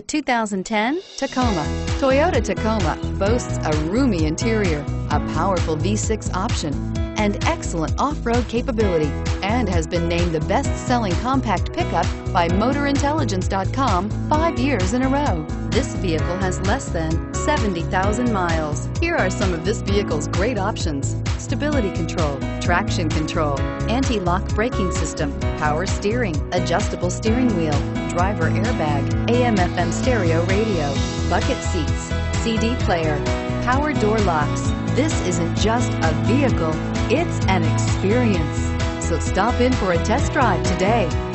The 2010 Tacoma. Toyota Tacoma boasts a roomy interior, a powerful V6 option, and excellent off-road capability, and has been named the best-selling compact pickup by MotorIntelligence.com 5 years in a row. This vehicle has less than 70,000 miles. Here are some of this vehicle's great options: stability control, traction control, anti-lock braking system, power steering, adjustable steering wheel, driver airbag, AM/FM stereo radio, bucket seats, CD player, power door locks. This isn't just a vehicle, it's an experience. So stop in for a test drive today.